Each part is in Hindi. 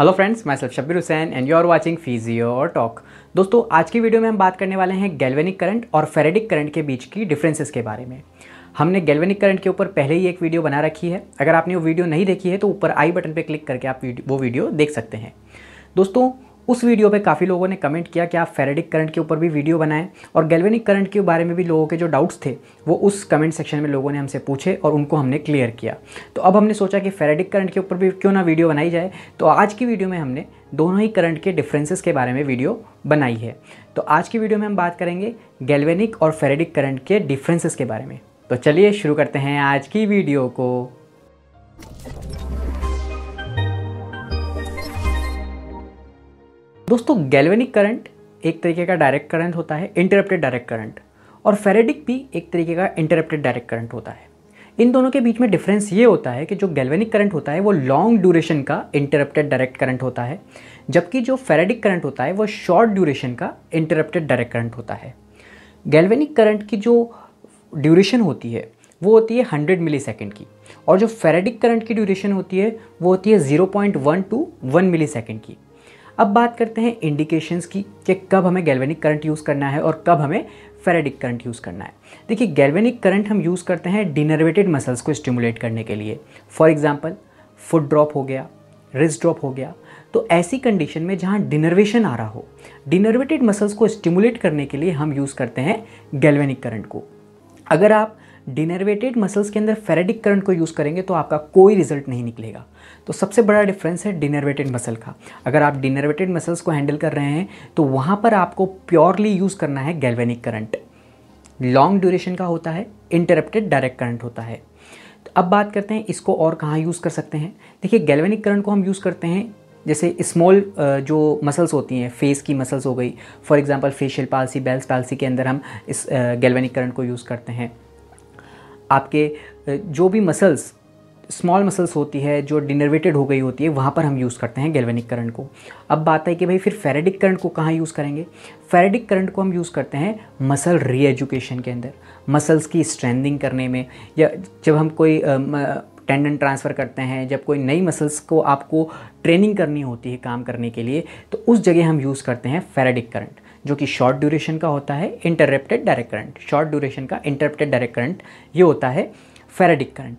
हेलो फ्रेंड्स, मैं Shabbir Hussain and you are watching physio talk. दोस्तों, आज की वीडियो में हम बात करने वाले हैं गैल्वेनिक करंट और फेरेडिक करंट के बीच की डिफरेंसेस के बारे में। हमने गैल्वेनिक करंट के ऊपर पहले ही एक वीडियो बना रखी है, अगर आपने वो वीडियो नहीं देखी है तो ऊपर आई बटन पर क्लिक करके आप वो वीडियो देख सकते हैं। दोस्तों, उस वीडियो पे काफ़ी लोगों ने कमेंट किया कि आप फेरेडिक करंट के ऊपर भी वीडियो बनाएं, और गैल्वेनिक करंट के बारे में भी लोगों के जो डाउट्स थे वो उस कमेंट सेक्शन में लोगों ने हमसे पूछे और उनको हमने क्लियर किया। तो अब हमने सोचा कि फेरेडिक करंट के ऊपर भी क्यों ना वीडियो बनाई जाए। तो आज की वीडियो में हमने दोनों ही करंट के डिफरेंसेस के बारे में वीडियो बनाई है। तो आज की वीडियो में हम बात करेंगे गैल्वेनिक और फेरेडिक करंट के डिफरेंसेस के बारे में। तो चलिए शुरू करते हैं आज की वीडियो को। दोस्तों, गैल्वेनिक करंट एक तरीके का डायरेक्ट करंट होता है, इंटरप्टेड डायरेक्ट करंट, और फेरेडिक भी एक तरीके का इंटरप्टेड डायरेक्ट करंट होता है। इन दोनों के बीच में डिफरेंस ये होता है कि जो गैल्वेनिक करंट होता है वो लॉन्ग ड्यूरेशन का इंटरप्टेड डायरेक्ट करंट होता है, जबकि जो फेरेडिक करंट होता है वो शॉर्ट ड्यूरेशन का इंटरप्टेड डायरेक्ट करंट होता है। गैल्वेनिक करंट की जो ड्यूरेशन होती है वो होती है 100 मिली सेकेंड की, और जो फेरेडिक करंट की ड्यूरेशन होती है वो होती है 0.1 to 1 मिली सेकेंड की। अब बात करते हैं इंडिकेशंस की कि कब हमें गैल्वेनिक करंट यूज़ करना है और कब हमें फेरेडिक करंट यूज़ करना है। देखिए, गैल्वेनिक करंट हम यूज़ करते हैं डिनर्वेटेड मसल्स को स्टिमुलेट करने के लिए। फॉर एग्जांपल, फुट ड्रॉप हो गया, रिस्ट ड्रॉप हो गया। तो ऐसी कंडीशन में जहाँ डिनर्वेशन आ रहा हो, डिनर्वेटेड मसल्स को स्टिमुलेट करने के लिए हम यूज़ करते हैं गैल्वेनिक करंट को। अगर आप डिनर्वेटेड मसल्स के अंदर फेरेडिक करंट को यूज़ करेंगे तो आपका कोई रिजल्ट नहीं निकलेगा। तो सबसे बड़ा डिफरेंस है डिनर्वेटेड मसल का। अगर आप डिनर्वेटेड मसल्स को हैंडल कर रहे हैं तो वहाँ पर आपको प्योरली यूज़ करना है गैल्वेनिक करंट। लॉन्ग ड्यूरेशन का होता है, इंटरप्टेड डायरेक्ट करंट होता है। तो अब बात करते हैं इसको और कहाँ यूज़ कर सकते हैं। देखिए, गैल्वेनिक करंट को हम यूज़ करते हैं जैसे स्मॉल जो मसल्स होती हैं, फेस की मसल्स हो गई। For example, facial palsy, Bell's palsy के अंदर हम इस गैल्वेनिक करंट को यूज़ करते हैं। आपके जो भी मसल्स, स्मॉल मसल्स होती है जो डिनर्वेटेड हो गई होती है, वहाँ पर हम यूज़ करते हैं गैल्वेनिक करंट को। अब बात है कि भाई फिर फेरेडिक करंट को कहाँ यूज़ करेंगे। फेरेडिक करंट को हम यूज़ करते हैं मसल रीएजुकेशन के अंदर, मसल्स की स्ट्रेंथनिंग करने में, या जब हम कोई टेंडन ट्रांसफ़र करते हैं, जब कोई नई मसल्स को आपको ट्रेनिंग करनी होती है काम करने के लिए, तो उस जगह हम यूज़ करते हैं फेरेडिक करंट, जो कि शॉर्ट ड्यूरेशन का होता है interrupted direct current. Short duration का इंटरप्टेड डायरेक्ट करंट ये होता है फेरेडिक करंट,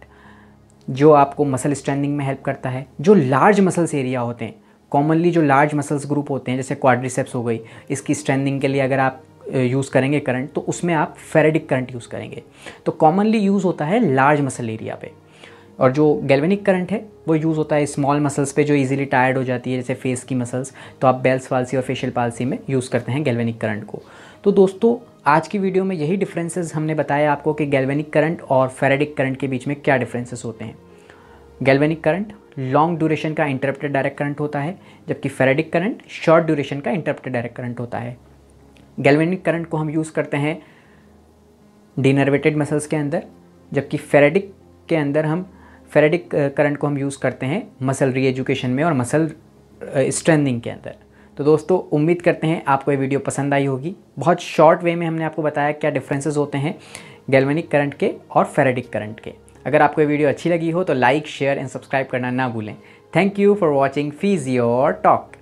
जो आपको मसल स्ट्रेंथनिंग में हेल्प करता है। जो लार्ज मसल्स एरिया होते हैं, कॉमनली जो लार्ज मसल्स ग्रुप होते हैं, जैसे क्वाड्रिसेप्स हो गई, इसकी स्ट्रेंथनिंग के लिए अगर आप यूज़ करेंगे करंट तो उसमें आप फेरेडिक करंट यूज़ करेंगे। तो कॉमनली यूज़ होता है लार्ज मसल एरिया पे, और जो गैल्वेनिक करंट है वो यूज़ होता है स्मॉल मसल्स पे जो इजीली टायर्ड हो जाती है, जैसे फेस की मसल्स। तो आप बेल्स पाल्सी और फेशियल पाल्सी में यूज़ करते हैं गैल्वेनिक करंट को। तो दोस्तों, आज की वीडियो में यही डिफरेंसेस हमने बताए आपको कि गैल्वेनिक करंट और फेरेडिक करंट के बीच में क्या डिफरेंसेस होते हैं। गैल्वेनिक करंट लॉन्ग ड्यूरेशन का इंटरप्टेड डायरेक्ट करंट होता है, जबकि फेरेडिक करंट शॉर्ट ड्यूरेशन का इंटरप्टेड डायरेक्ट करंट होता है। गैल्वेनिक करंट को हम यूज़ करते हैं डिनर्वेटेड मसल्स के अंदर, जबकि फेरेडिक के अंदर हम फेरेडिक करंट को हम यूज़ करते हैं मसल रीएजुकेशन में और मसल स्ट्रेंथनिंग के अंदर। तो दोस्तों, उम्मीद करते हैं आपको ये वीडियो पसंद आई होगी। बहुत शॉर्ट वे में हमने आपको बताया क्या डिफरेंसेस होते हैं गैल्वेनिक करंट के और फेरेडिक करंट के। अगर आपको ये वीडियो अच्छी लगी हो तो लाइक, शेयर एंड सब्सक्राइब करना ना भूलें। Thank you for watching physio talk.